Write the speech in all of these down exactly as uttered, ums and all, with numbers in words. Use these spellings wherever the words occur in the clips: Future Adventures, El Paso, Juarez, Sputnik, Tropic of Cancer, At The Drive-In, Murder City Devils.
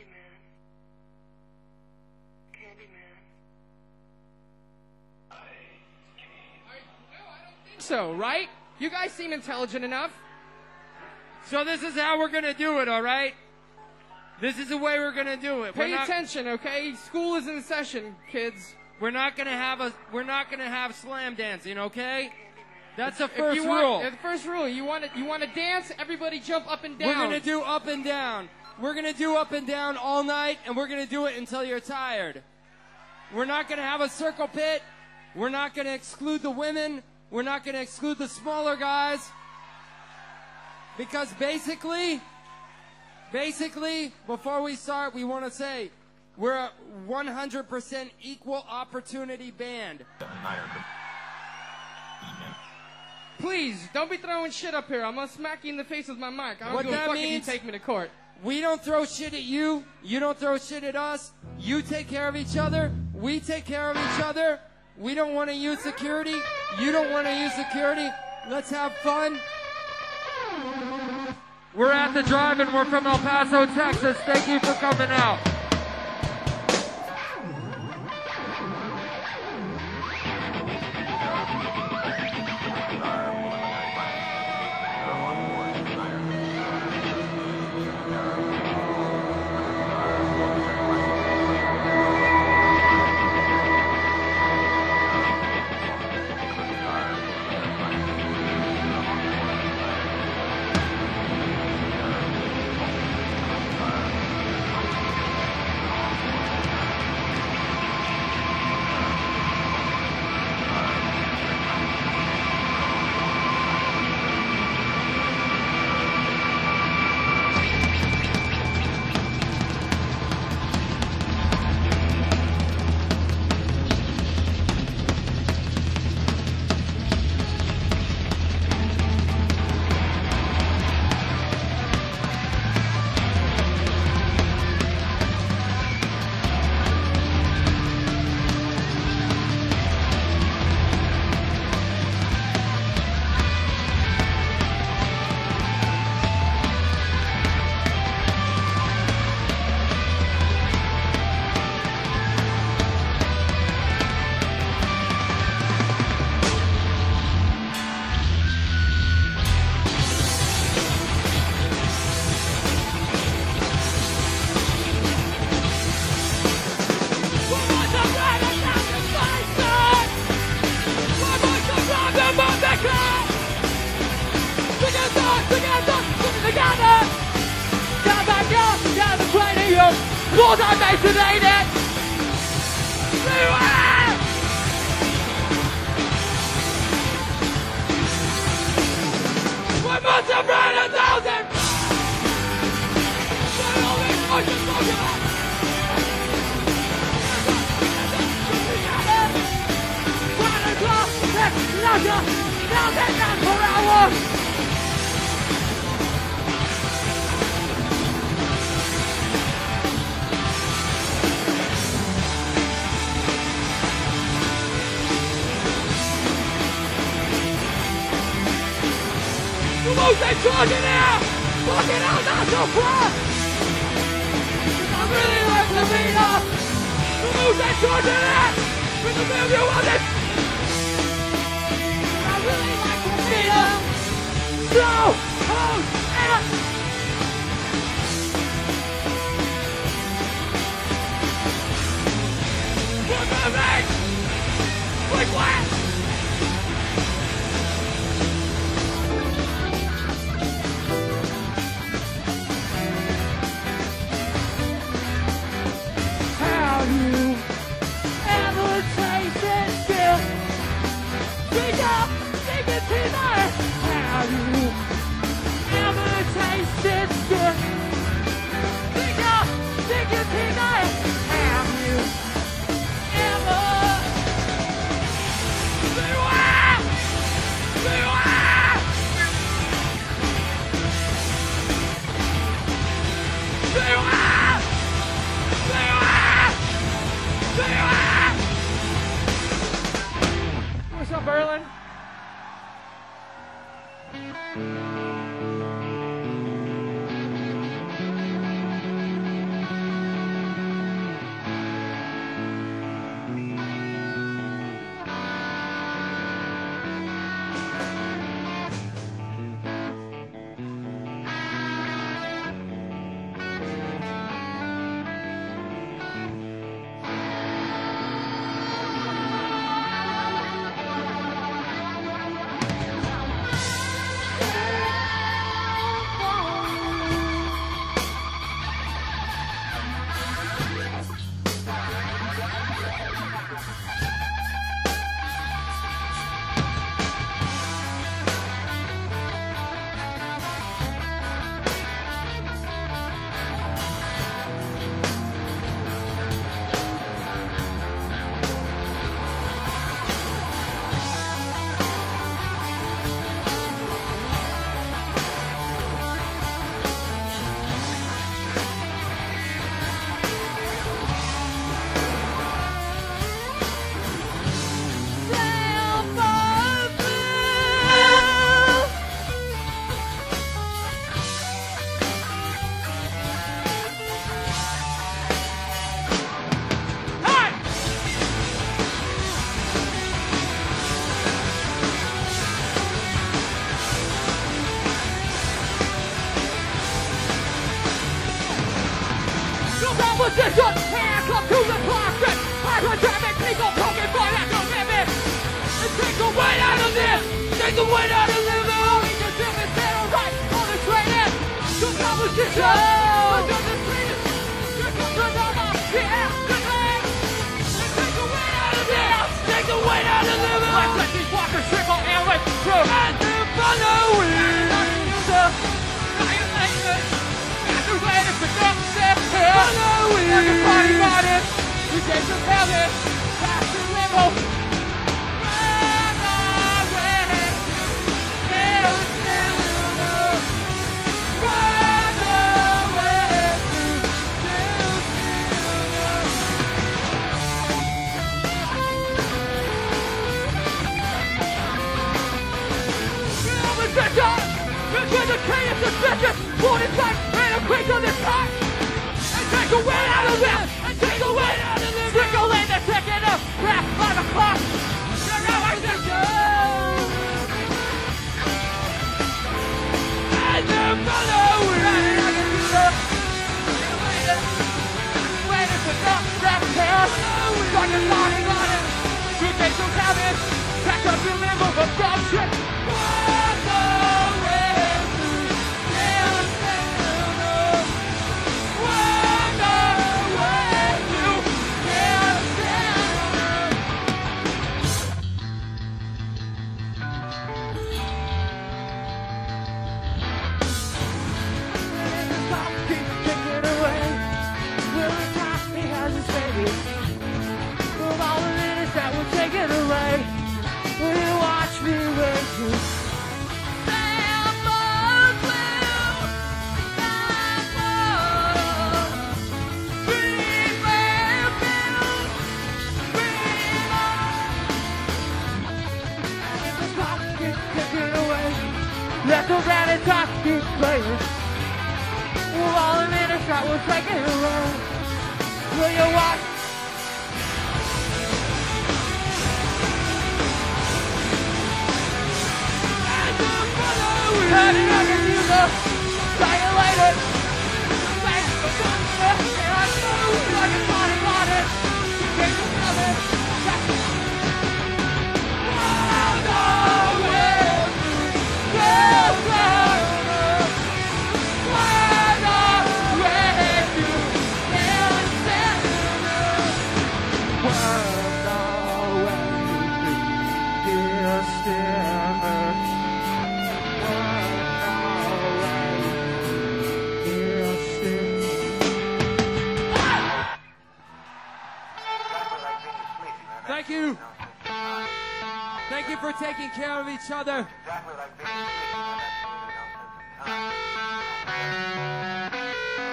Candyman, Candyman. I can't. So, right? You guys seem intelligent enough. So this is how we're going to do it, all right? This is the way we're going to do it. Pay not, attention, okay? School is in session, kids. We're not going to have a we're not going to have slam dancing, okay? That's the first if you rule. Want, the first rule, you want to you want to dance, everybody jump up and down. We're going to do up and down. We're going to do up and down all night, and we're going to do it until you're tired. We're not going to have a circle pit. We're not going to exclude the women. We're not going to exclude the smaller guys. Because basically, basically, before we start, we want to say we're a one hundred percent equal opportunity band. Please, don't be throwing shit up here. I'm going to smack you in the face with my mic. I don't give a fuck if you take me to court. We don't throw shit at you. You don't throw shit at us. You take care of each other. We take care of each other. We don't want to use security. You don't want to use security. Let's have fun. We're at the drive-in. We're from El Paso, Texas. Thank you for coming out. Have you ever the way that I live, the only can do is set a right on the train in. Good competition, I got the street, you're going to know how to get good land. And take the way out of there, take the way out of there. Let's let these walkers trickle and let them through. And they're following the fire language. And they're ready for them to step here. Following. Everybody got it, we gave them hell in. Fast and level. Other. Exactly like this.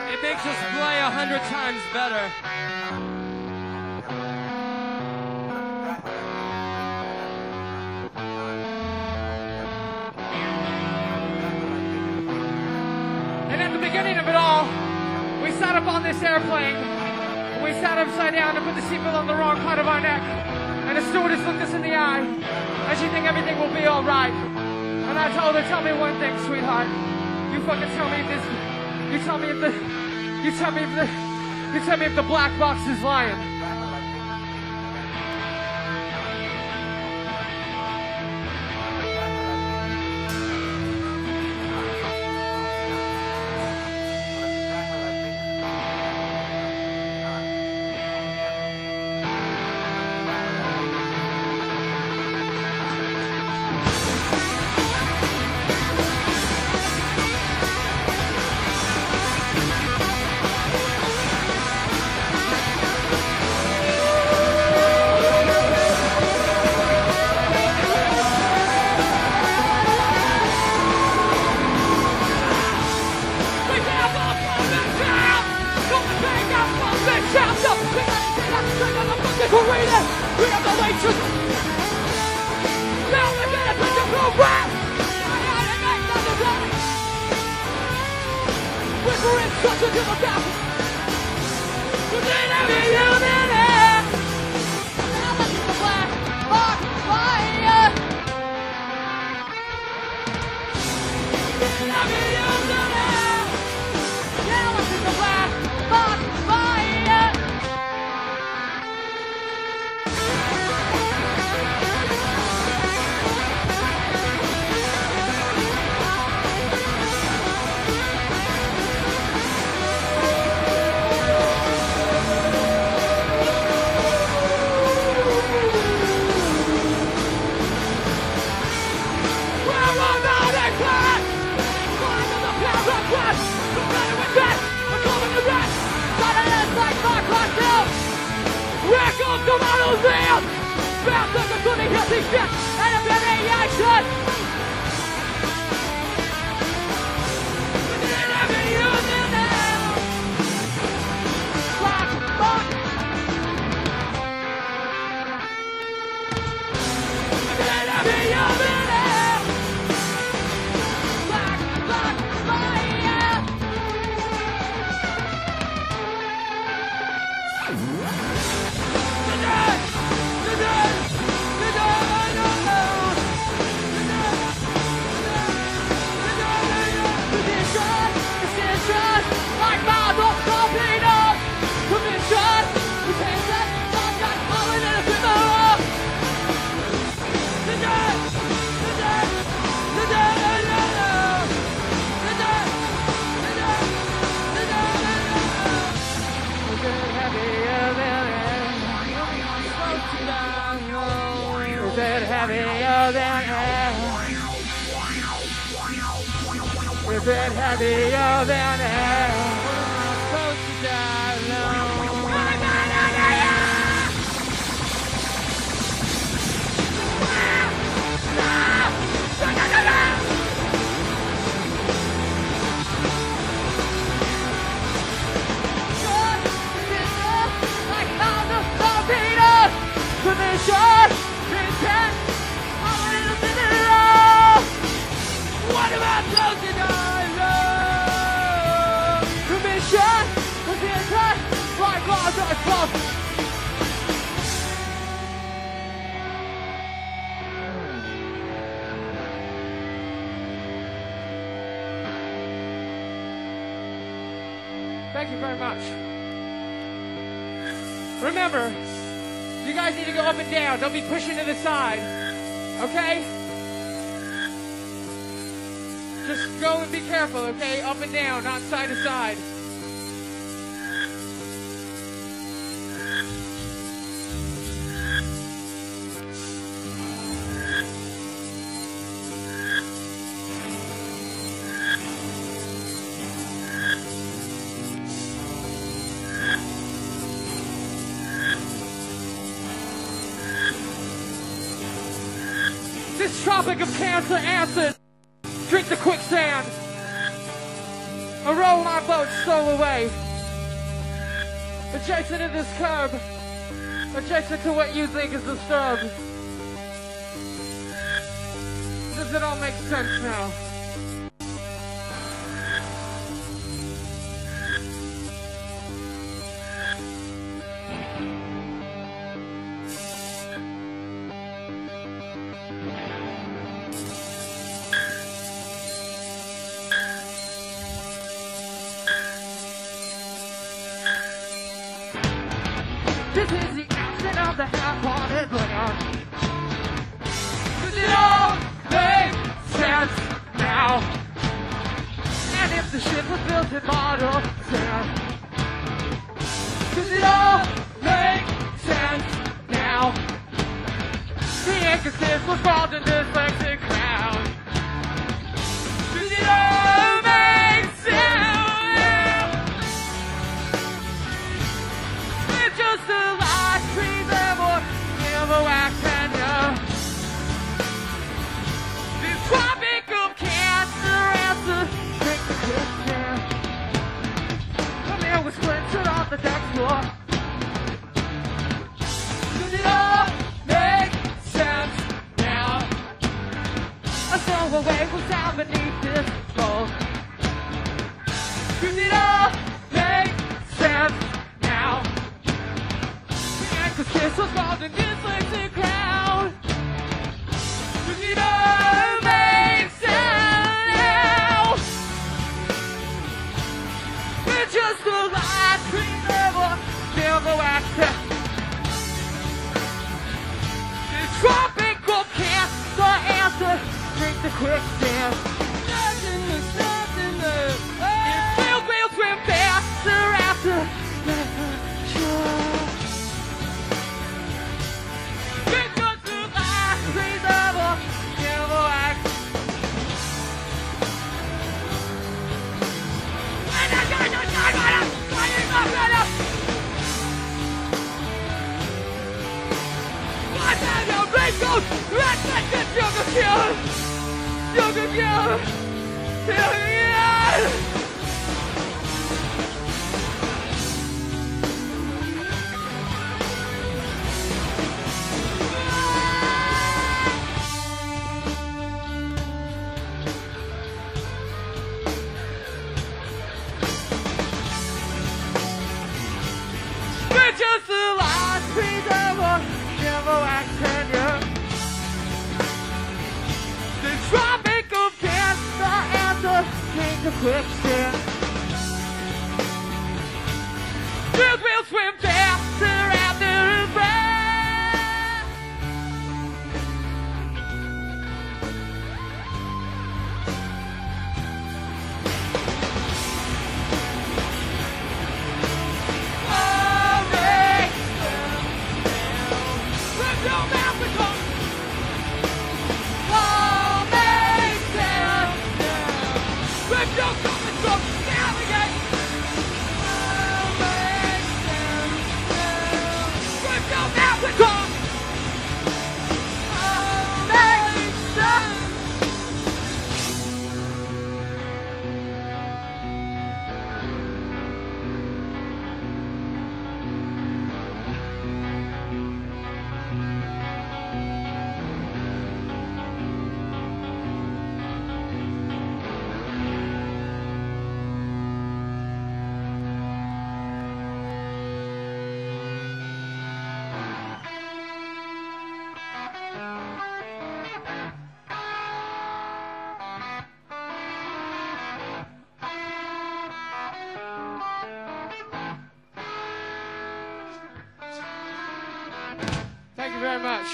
It makes us play a hundred times better. And at the beginning of it all, we sat up on this airplane. We sat upside down and put the seatbelt on the wrong part of our neck. And the stewardess looked us in the eye. And she think everything will be alright. And I told her, tell me one thing, sweetheart. You fucking tell me if this, you tell me if the, you tell me if the, you tell me if the black box is lying. resistance and humiliation. Within every human hell. Black box. Within every human hell. Black box fire. The dead. The dead. Heavier than hell. Is it heavier than hell? We're not supposed to die alone. Like the what about closing eyes? Oh, commission, was the attack, right claws are crossed. Thank you very much. Remember, you guys need to go up and down. Don't be pushing to the side, okay? Just go and be careful, okay? Up and down, not side to side. This Tropic of Cancer acid. Drink the quicksand, or roll my boat stole away. Adjacent to this curb, adjacent to what you think is disturbed. Does it all make sense now? Go! 着掉，救命啊！这就是拉推的我，让我爱上你。 The Tropic of Cancer and the King of Quicksand. This will swim faster and the oh, race. Let's go, man. Thank you very much.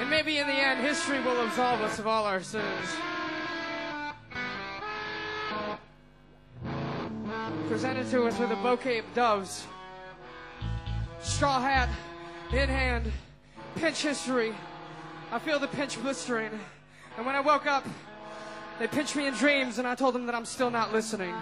And maybe in the end, history will absolve us of all our sins. Presented to us with a bouquet of doves. Straw hat in hand. Pinch history. I feel the pinch blistering. And when I woke up, they pinched me in dreams, and I told them that I'm still not listening.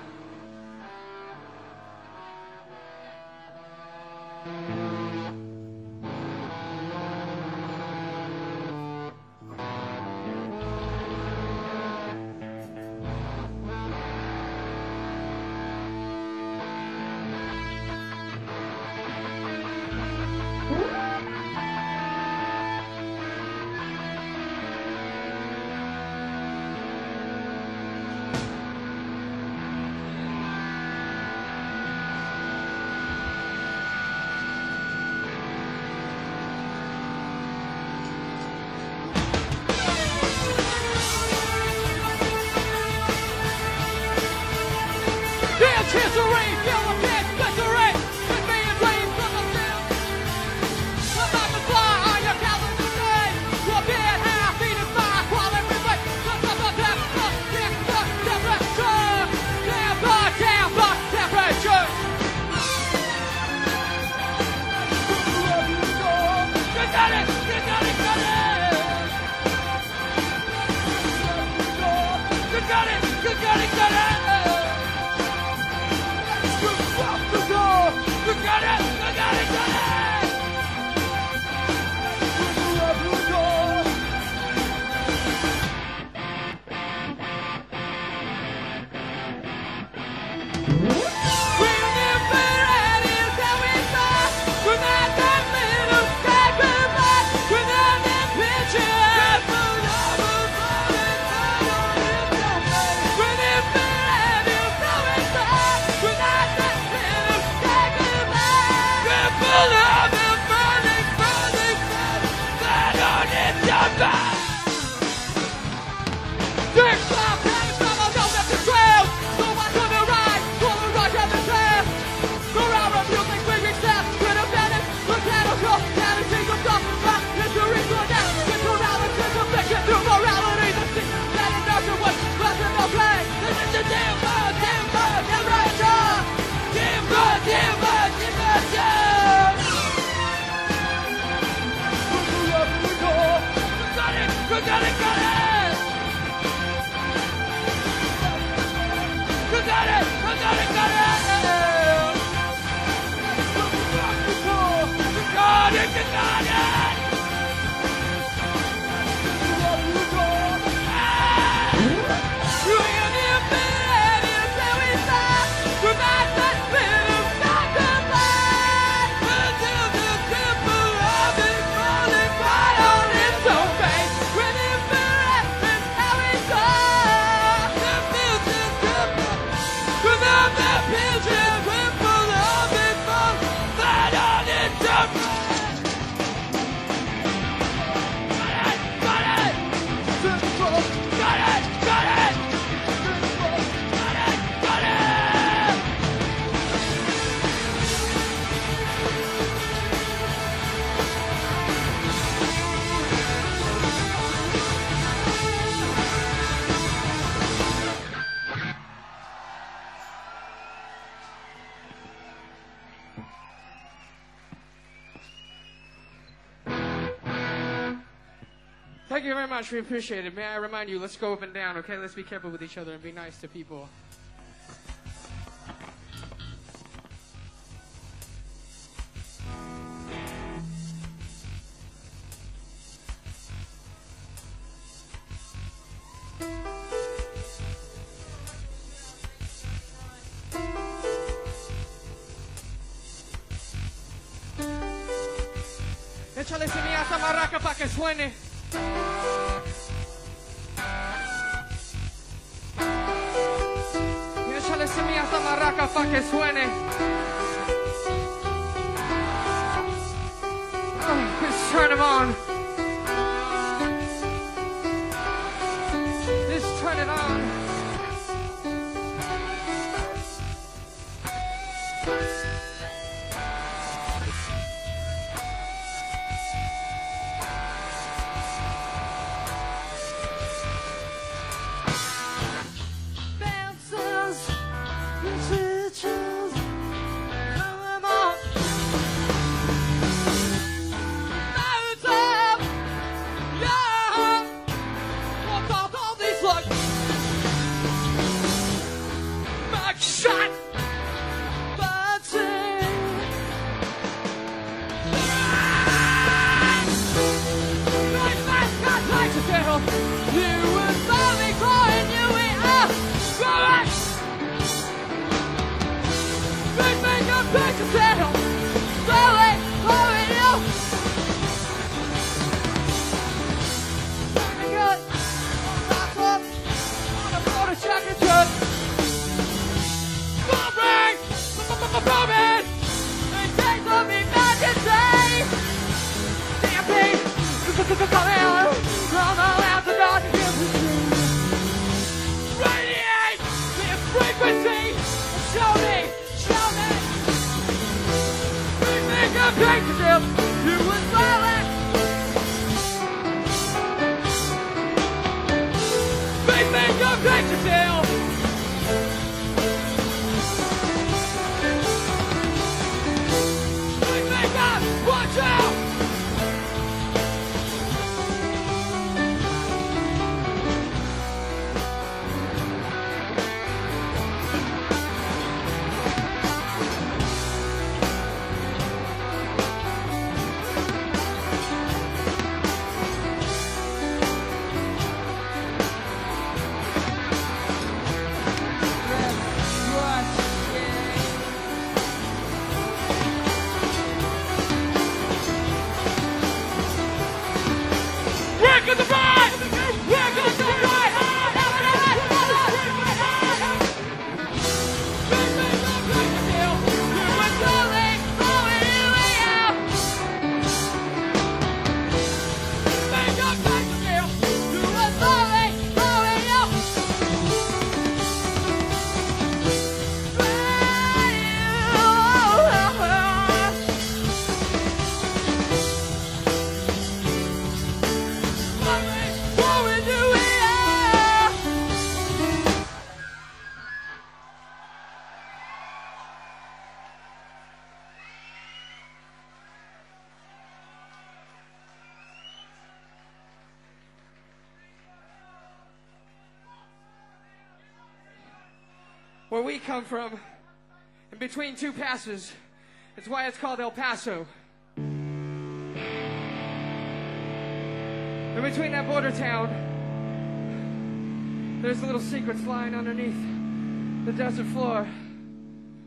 Go down and take a stop and rock, Mister Rico. You gotta cut it! You got it! You gotta cut it! You got it! You got it! You hear the bed, you say we stop. We're back that bit of sacrifice. Until the temple of it rolling right on its own face. With embarrassment, how we talk. The future's temple. With all the pictures, ripple of it falls right on its own face. Got it, got it. Got it, got it. Thank you very much. We appreciate it. May I remind you, let's go up and down, okay? Let's be careful with each other and be nice to people. Échale sin asa marraca pa' que suene. Échale sin asa marraca pa' que suene. Oh, let's turn them on. Let's turn it on. where we come from, in between two passes. It's why it's called El Paso. In between that border town, there's a little secrets lying underneath the desert floor,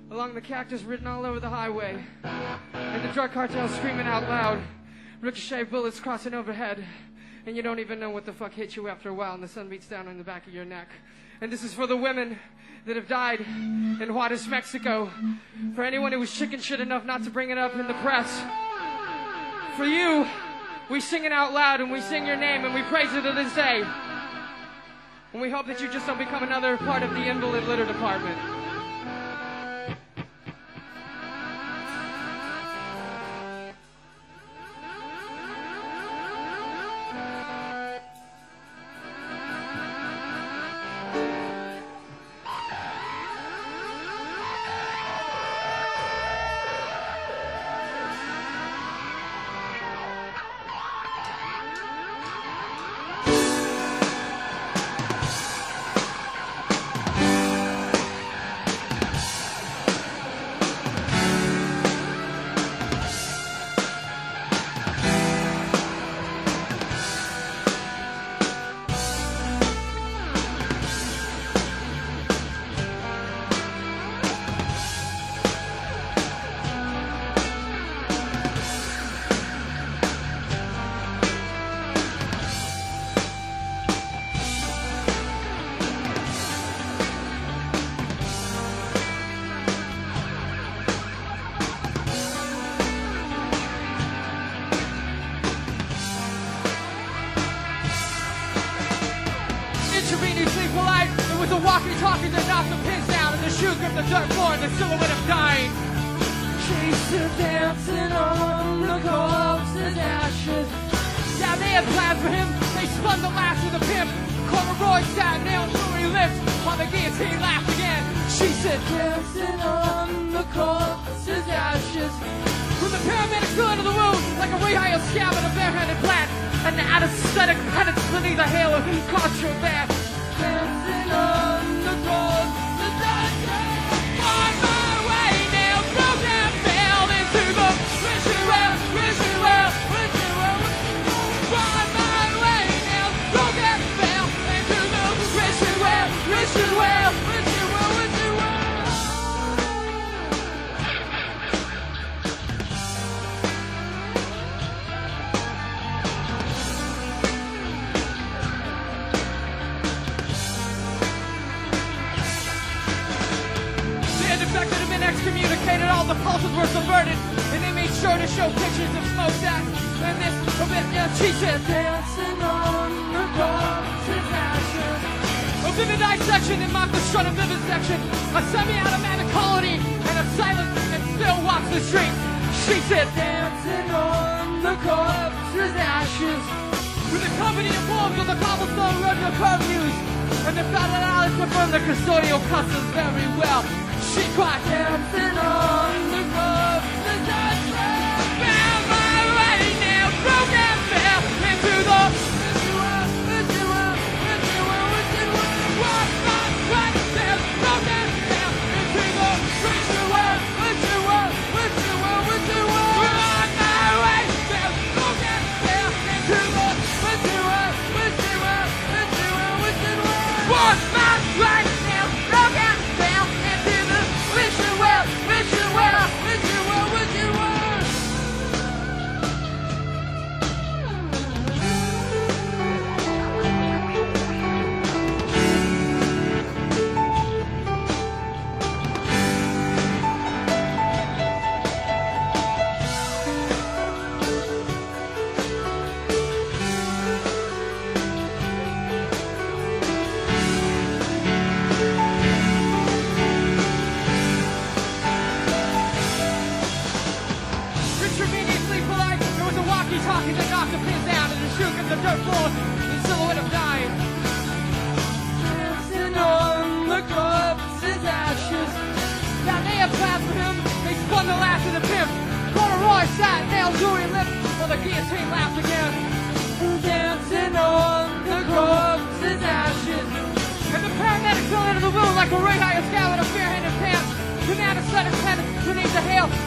along the cactus written all over the highway, and the drug cartel screaming out loud, ricochet bullets crossing overhead, and you don't even know what the fuck hit you after a while, and the sun beats down on the back of your neck. And this is for the women that have died in Juarez, Mexico. For anyone who was chicken shit enough not to bring it up in the press. For you, we sing it out loud and we sing your name and we praise it to this day. And we hope that you just don't become another part of the invalid litter department.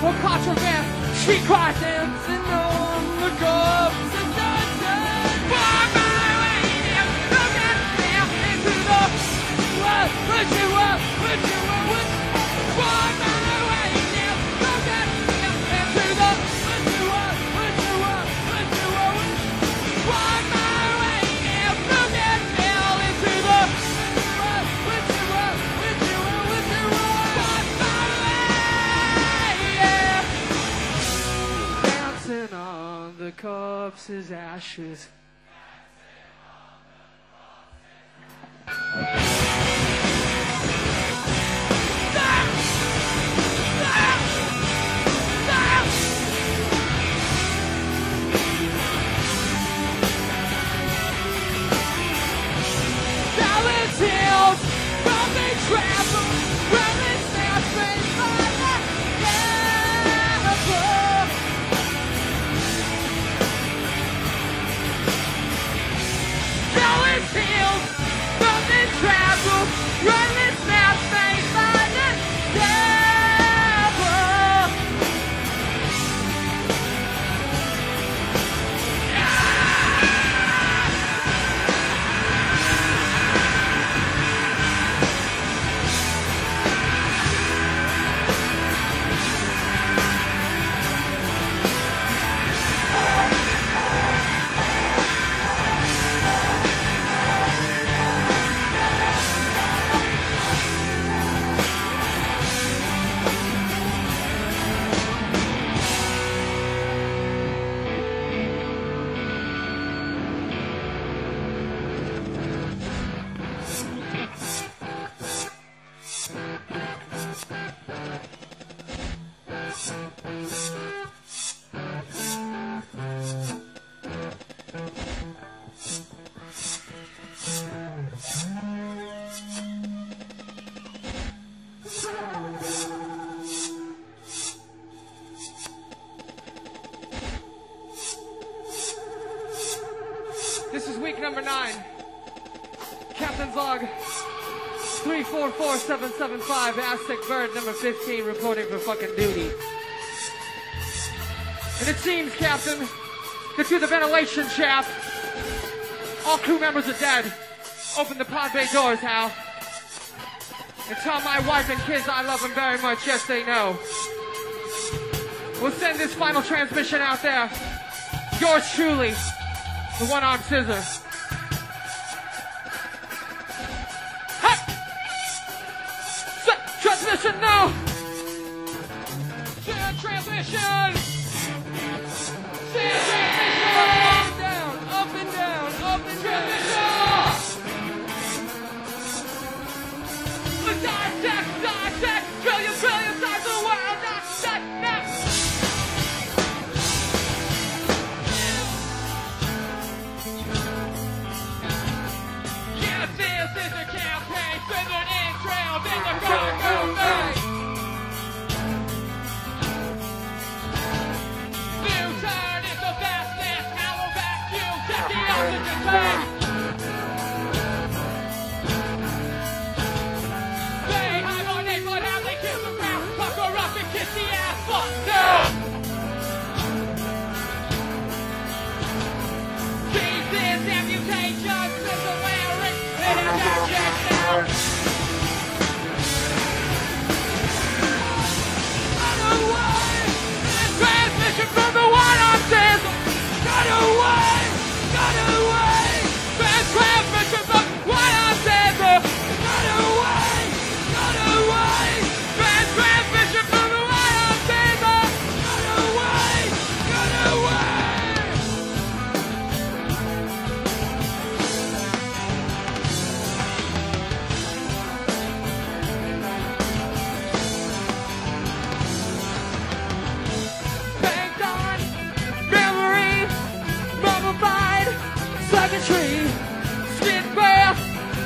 for contraband. Street cry dancing on the corpse of Dutton. Far my way down, looking down into the world. Would you up, would you up, would you up? Far my way down, looking down into the world. Would you up, would you up, would you up, would you up? Far my way down, looking down into the world. Would you up, would you up, would you up? Far my way, yeah. Dancing on the corpse's ashes. Tales from the travel, where it's not made by the cannibal. Telling tales from the travel, where it's not made by the devil. three four four seven seven five, Aztec Bird number fifteen, reporting for fucking duty. And it seems, Captain, that through the ventilation shaft, all crew members are dead. Open the pod bay doors, Hal. And tell my wife and kids I love them very much, yes they know. We'll send this final transmission out there. Yours truly, the one-armed scissor. Transmission now! Share transmission! Share transmission! Up and down, up and down, up and down! Let's dissect, dissect, trillion, trillion times the world, dissect, next! Yeah, this is a campaign, triggered in trail, in the car!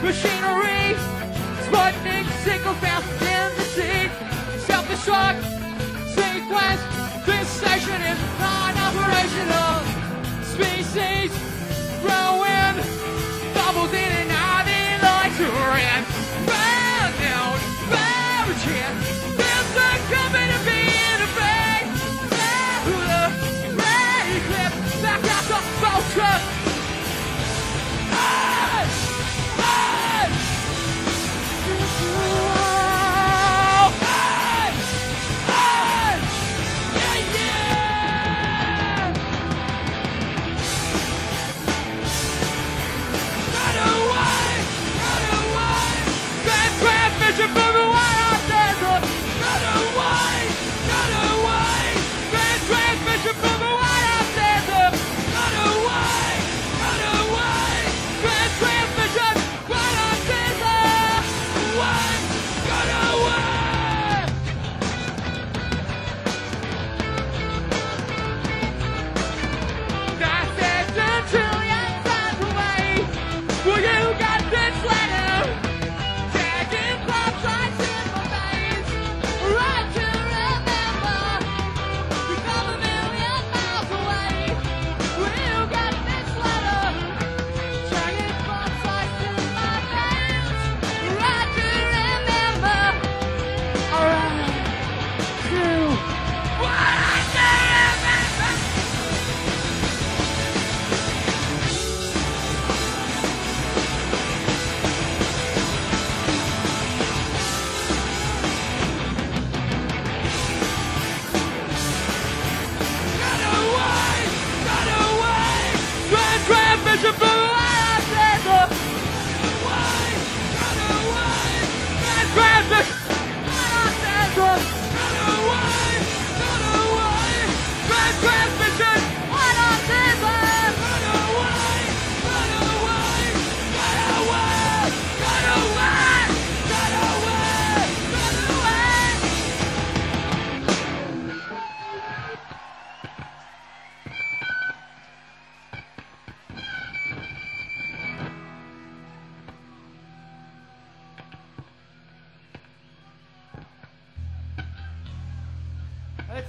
Machinery, Sputnik, single fast in the seat, self-destruct, sequence, this station is non-operational, species, growing, bubbles in and out in like to rent, bound down, bound chance, there's a coming to be in a band.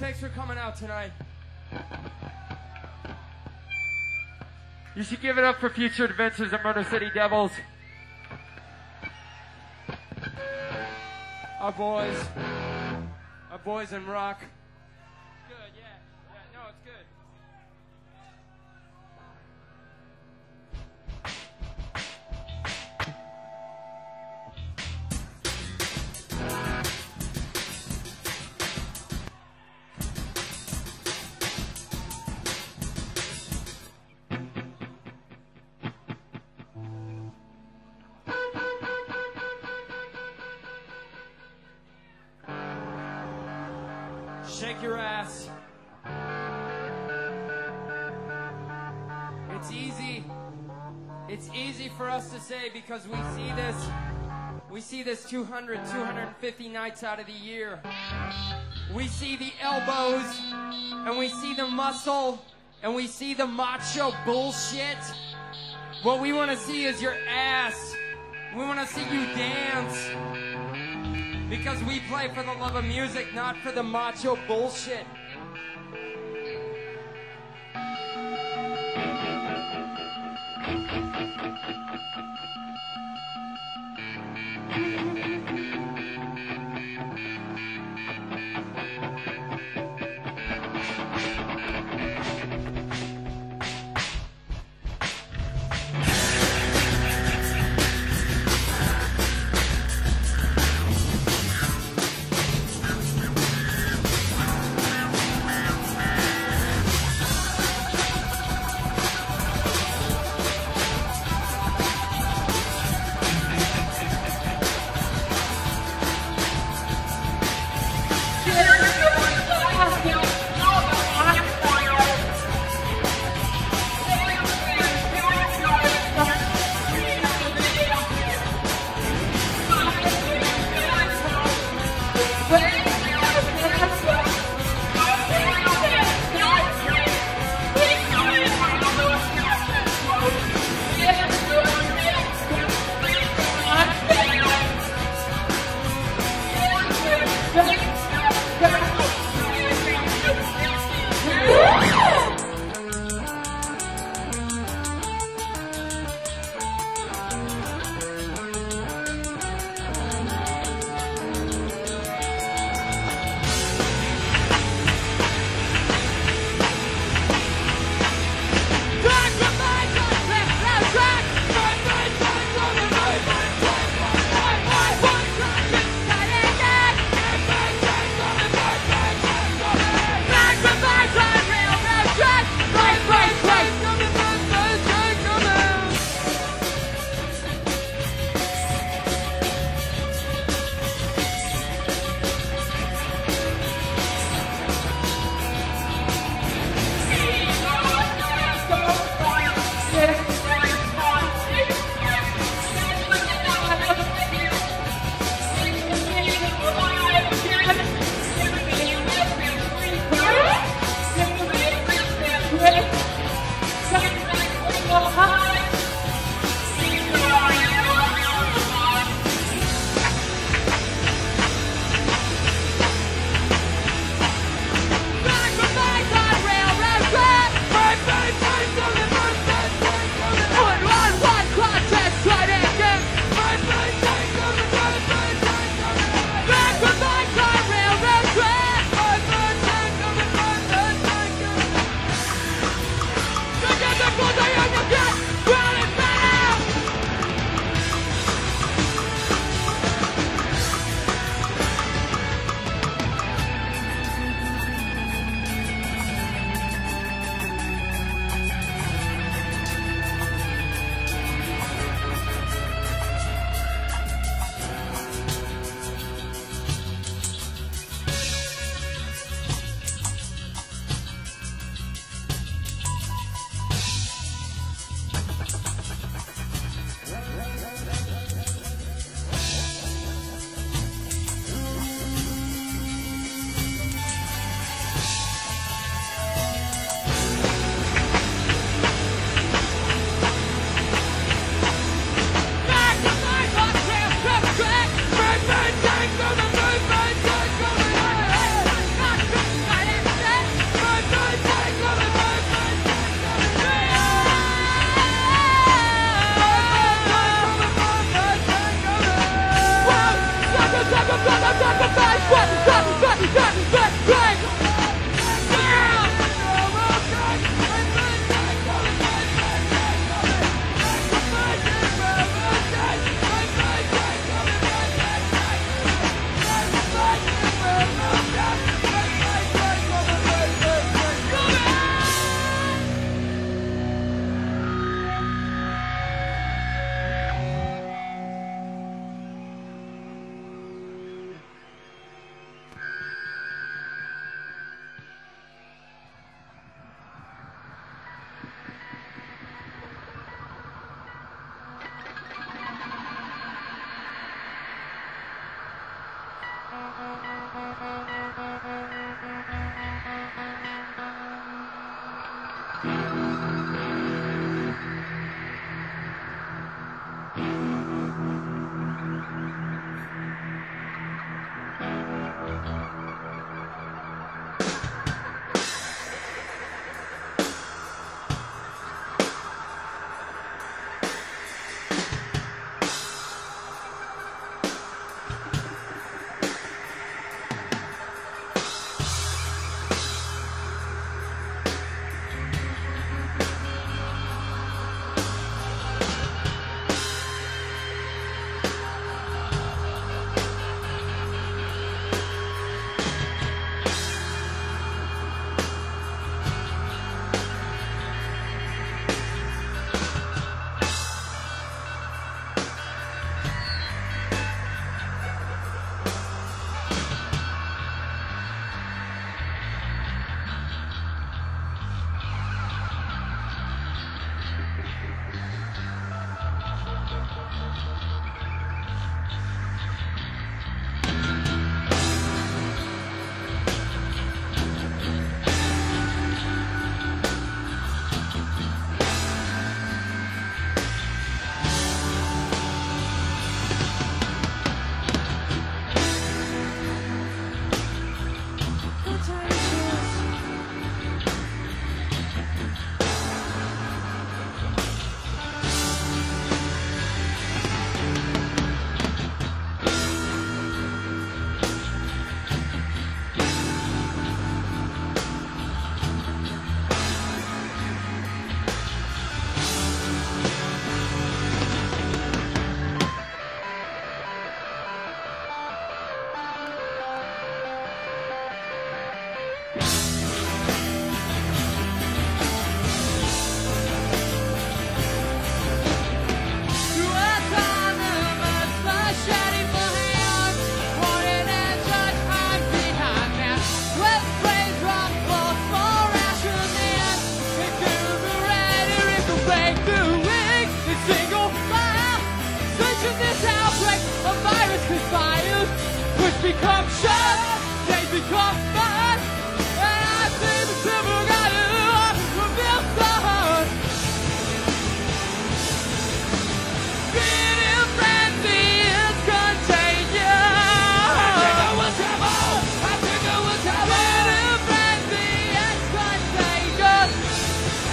thanks for coming out tonight. You should give it up for Future Adventures at Murder City Devils. Our boys. Our boys in rock. Good, yeah. Yeah, no, it's good. Shake your ass. It's easy. It's easy for us to say because we see this. We see this two hundred, two hundred fifty nights out of the year. We see the elbows, and we see the muscle, and we see the macho bullshit. What we want to see is your ass. We want to see you dance. Because we play for the love of music, not for the macho bullshit. become shut, they become fun, and I see the silver got it on from this sun. Being in frenzy is contagious. I think I will travel, I think I will travel. Being in frenzy is contagious.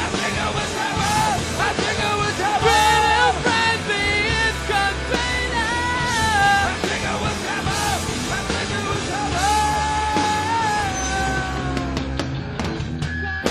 I think I will travel, I think I will travel. Being in frenzy is contagious. I think I will travel, I think I will travel. That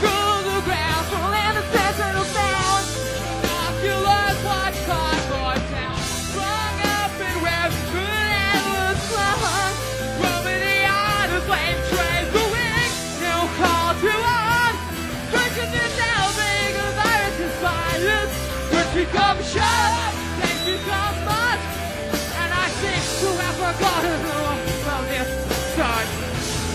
grows the ground full and the sensational sound. Binoculars watch cardboard town. Strung up in webs, food endless lungs. Roaming the yard with flame trays of wings. No call to arms. Virgin is now being a virus inspired. Which become shut, things become much. And I seem to have forgotten all from this start. They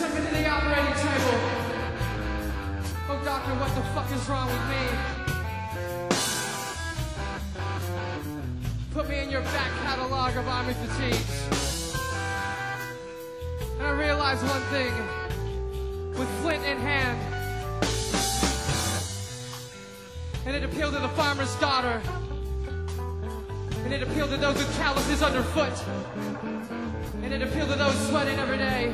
sent me to the operating table. Oh, doctor, what the fuck is wrong with me? Put me in your back catalog of army fatigues. And I realized one thing. With flint in hand, and it appealed to the farmer's daughter, and it appealed to those with calluses underfoot, and it appealed to those sweating every day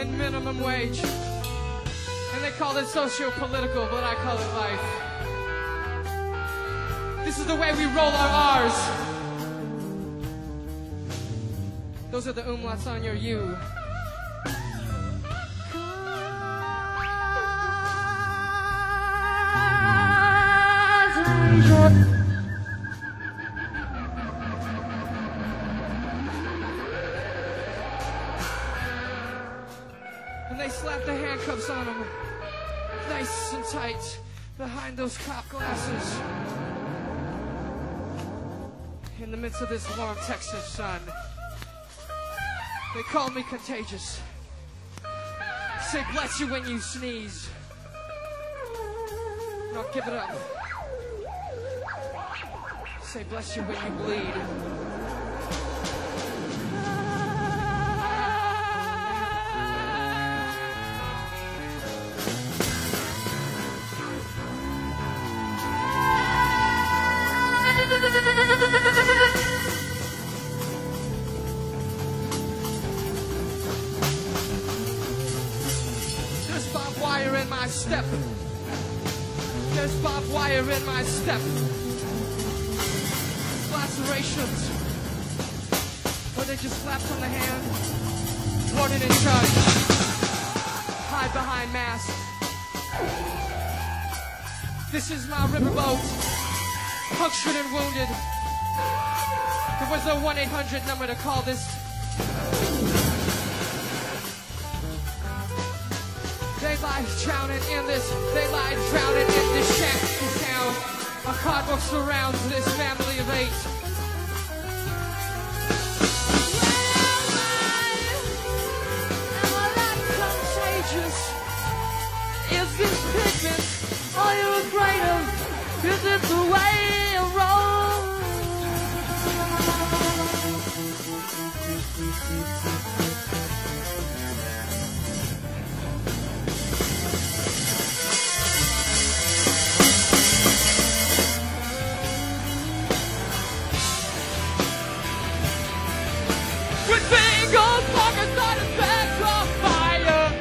and minimum wage. And they call it socio-political, but I call it life. This is the way we roll our R's. Those are the umlauts on your U. And they slap the handcuffs on them, nice and tight, behind those cop glasses. In the midst of this warm Texas sun, they call me contagious. Say bless you when you sneeze. No, give it up. Say bless you when you bleed. There's barbed wire in my step. There's barbed wire in my step. Lacerations. Or they just slapped on the hand. Warden in charge. Hide behind masks. This is my riverboat, punctured and wounded. There was a one eight hundred number to call this. They lie drowning in this, they lie drowning in this shanty town. A cardboard surrounds this family of eight. Is this pigment all you're afraid of? Is it the way it rolls? With fingers, pockets on his back, drop fire.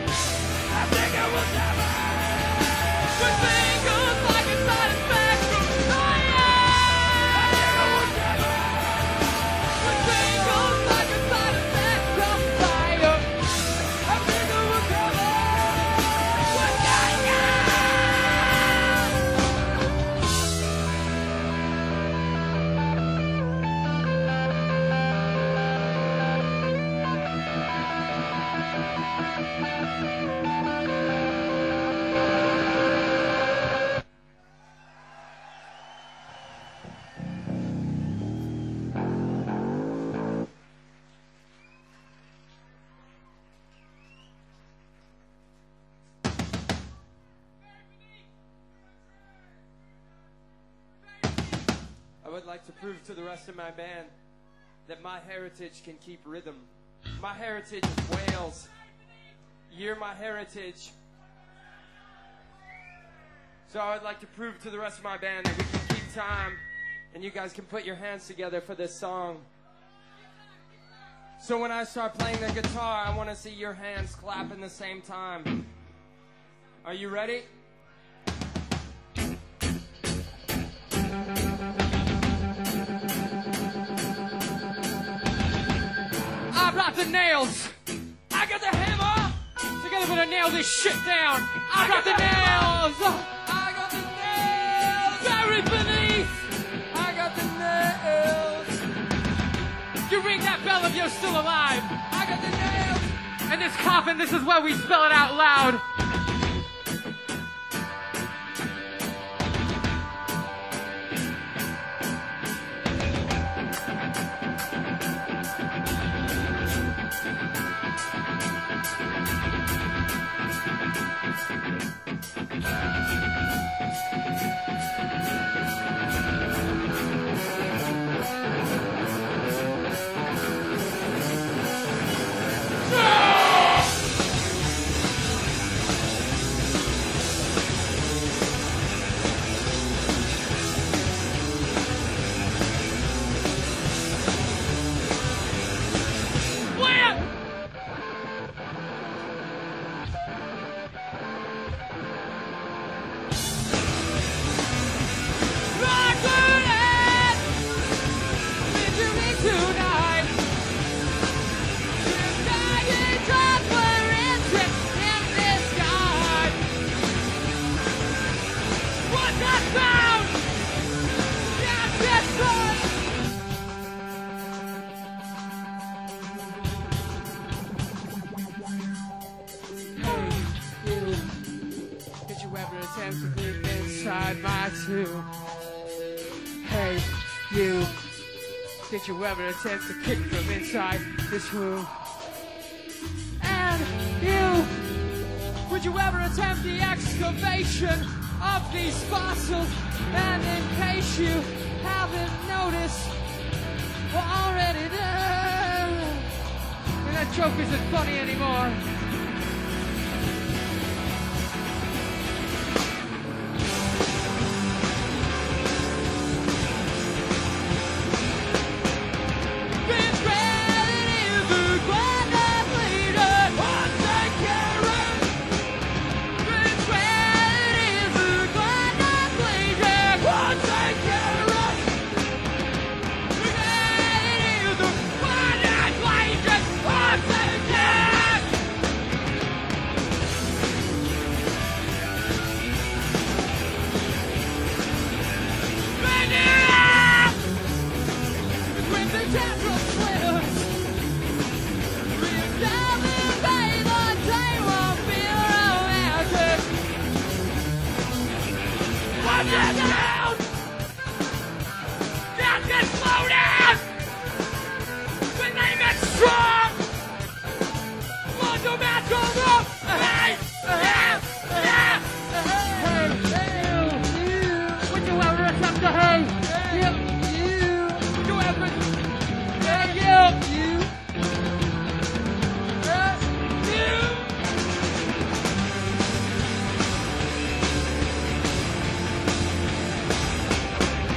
I would like to prove to the rest of my band that my heritage can keep rhythm. My heritage is Wales. You're my heritage. So I would like to prove to the rest of my band that we can keep time, and you guys can put your hands together for this song. So when I start playing the guitar, I want to see your hands clap in the same time. Are you ready? The nails. I got the hammer. Together we're gonna nail this shit down. I, I got, got the, the nails. I got the nails. Buried beneath. I got the nails. You ring that bell if you're still alive. I got the nails. And this coffin, this is where we spell it out loud. Hey, you, did you ever attempt to kick from inside this room? And you, would you ever attempt the excavation of these fossils? And in case you haven't noticed, we're already there. And that joke isn't funny anymore.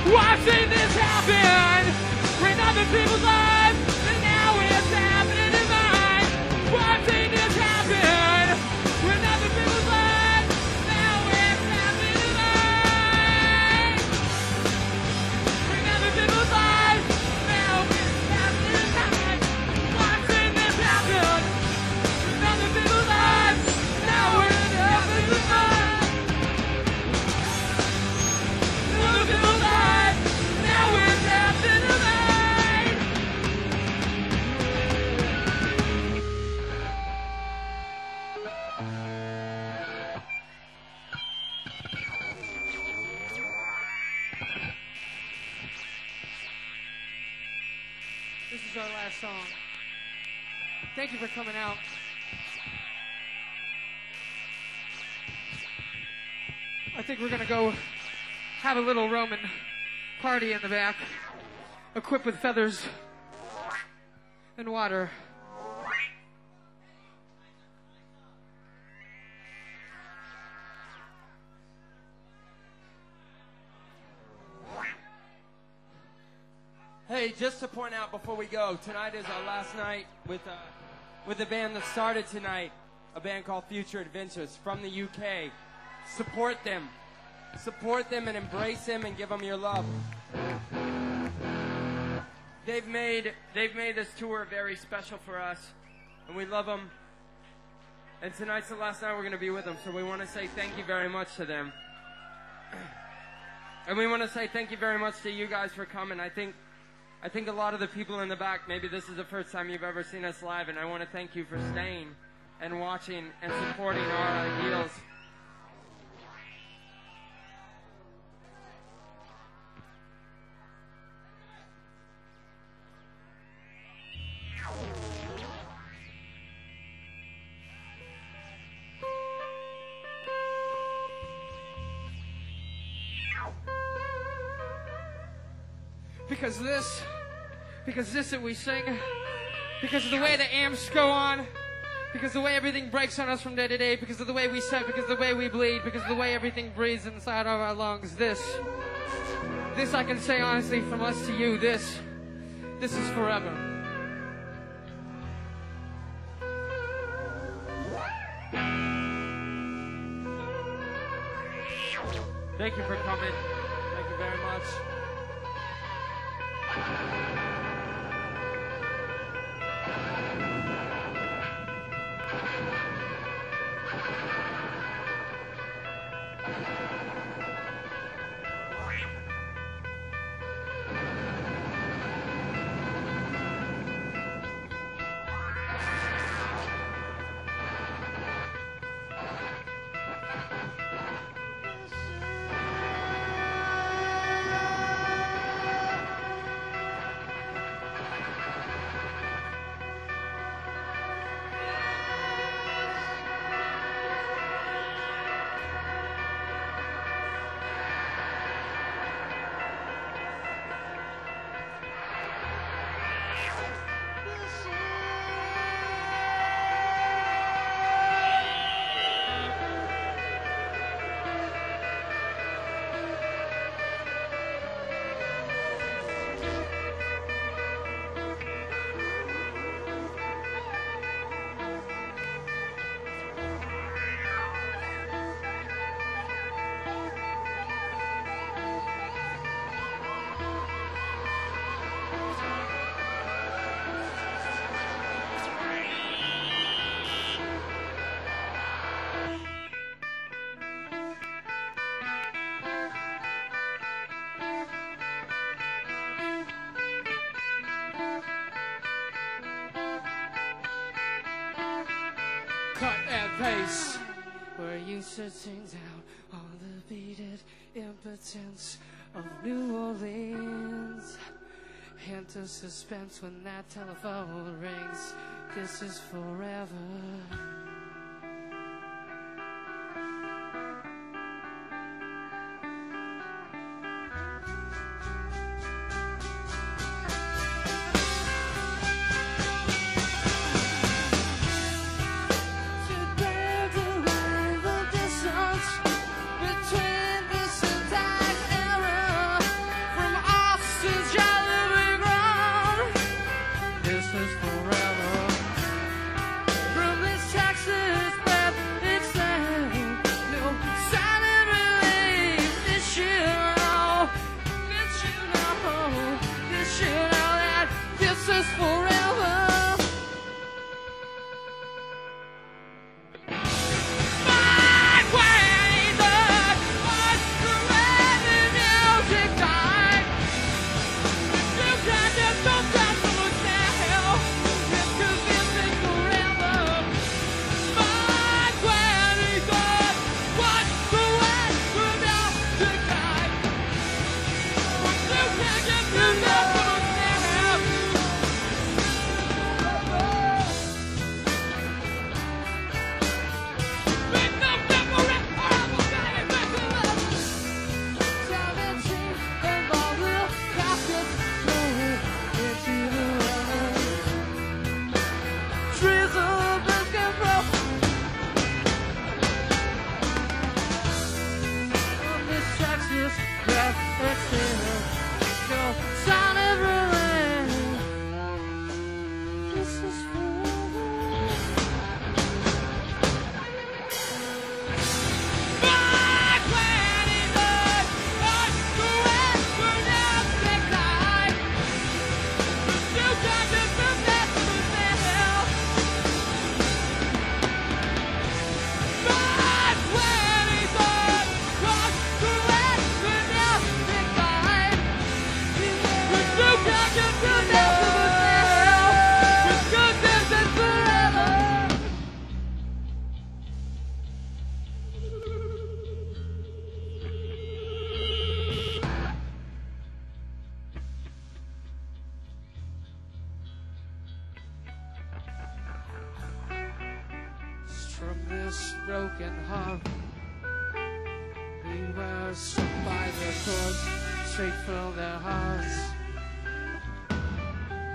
Watching this happen in other people's lives, and now it's happening in mine. Watching this happen in other people's lives, now it's happening in mine. In other people's lives, now it's happening in mine. Watching this happen in other people's lives, now it's happening in mine. In other people's lives. Our last song. Thank you for coming out. I think we're gonna go have a little Roman party in the back, equipped with feathers and water. Hey, just to point out before we go, tonight is our last night with uh, with a band that started tonight, a band called Future Adventures from the U K. Support them. Support them and embrace them and give them your love. They've made, they've made this tour very special for us, and we love them. And tonight's the last night we're going to be with them, so we want to say thank you very much to them. And we want to say thank you very much to you guys for coming. I think... I think a lot of the people in the back, maybe this is the first time you've ever seen us live, and I want to thank you for staying and watching and supporting our ideals. Because this, because this that we sing, because of the way the amps go on, because of the way everything breaks on us from day to day, because of the way we sweat, because of the way we bleed, because of the way everything breathes inside of our lungs, this, this I can say honestly from us to you, this, this is forever. Thank you for coming. Thank you very much. Pace where you should sings out on the beaded impotence of New Orleans. Hint of suspense when that telephone rings. This is forever. this broken heart. We were struck by the chord, straight from their hearts.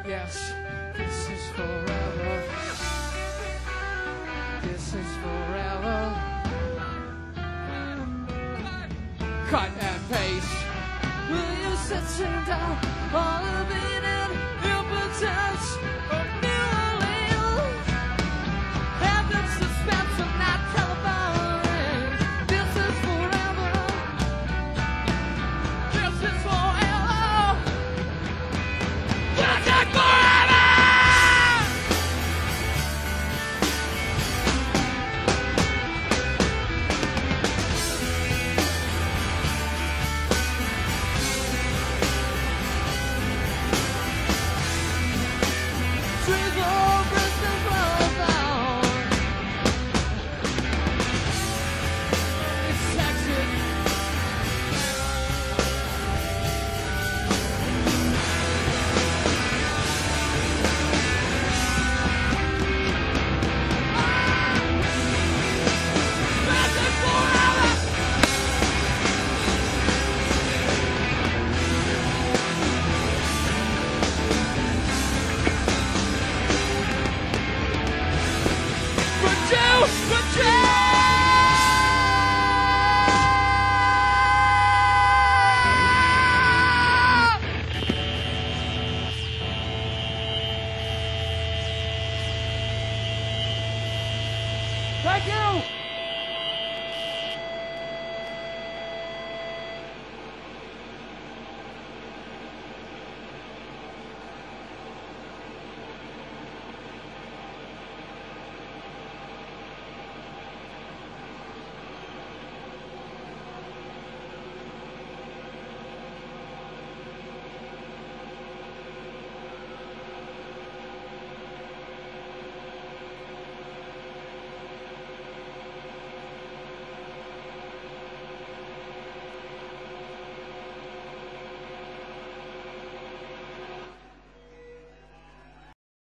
Yes, this is forever. This is forever. Cut and paste. Will you sit him down? All of it in impotence of new alleles. Heaven's suspense of not telephone. This is forever. This is forever. This is thank you!